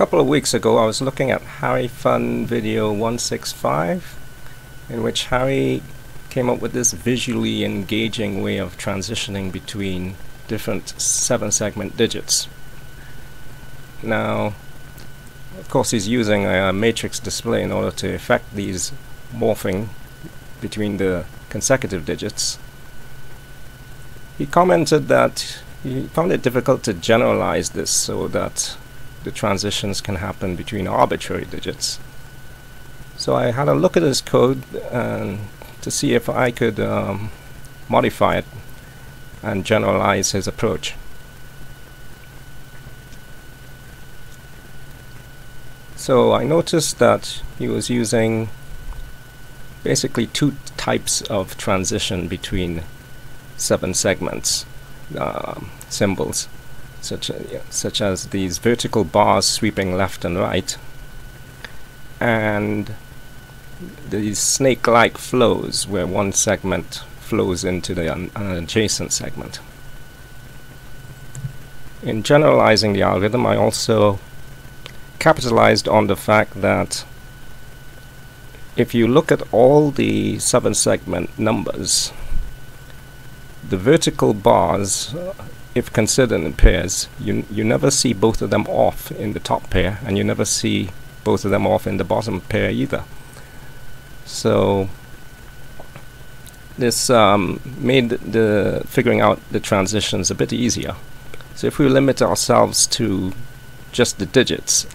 couple of weeks ago I was looking at HariFun video 165, in which Hari came up with this visually engaging way of transitioning between different 7-segment digits. Now, of course, he's using a matrix display in order to effect these morphing between the consecutive digits. He commented that he found it difficult to generalize this so that the transitions can happen between arbitrary digits. So I had a look at his code and to see if I could modify it and generalize his approach. So I noticed that he was using basically two types of transition between 7 segments symbols, such as these vertical bars sweeping left and right, and these snake-like flows where one segment flows into the adjacent segment. In generalizing the algorithm, I also capitalized on the fact that if you look at all the 7-segment numbers, the vertical bars, if considered in pairs, you never see both of them off in the top pair, and you never see both of them off in the bottom pair either. So this made the figuring out the transitions a bit easier. So if we limit ourselves to just the digits,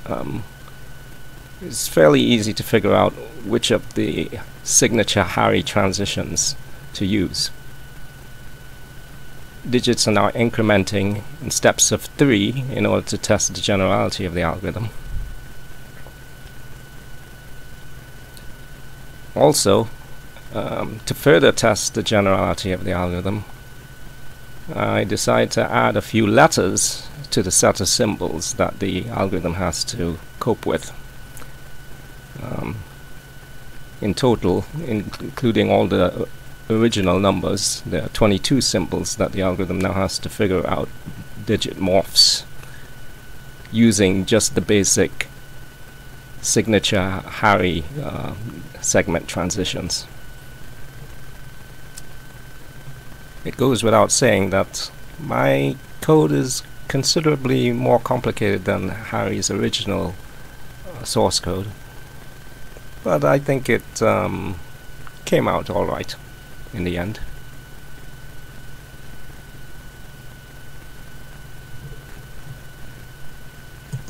it's fairly easy to figure out which of the signature Hari transitions to use. Digits are now incrementing in steps of 3 in order to test the generality of the algorithm. Also, to further test the generality of the algorithm, I decide to add a few letters to the set of symbols that the algorithm has to cope with. In total, including all the original numbers, there are 22 symbols that the algorithm now has to figure out digit morphs using just the basic signature Hari segment transitions. It goes without saying that my code is considerably more complicated than Hari's original source code, but I think it came out all right in the end.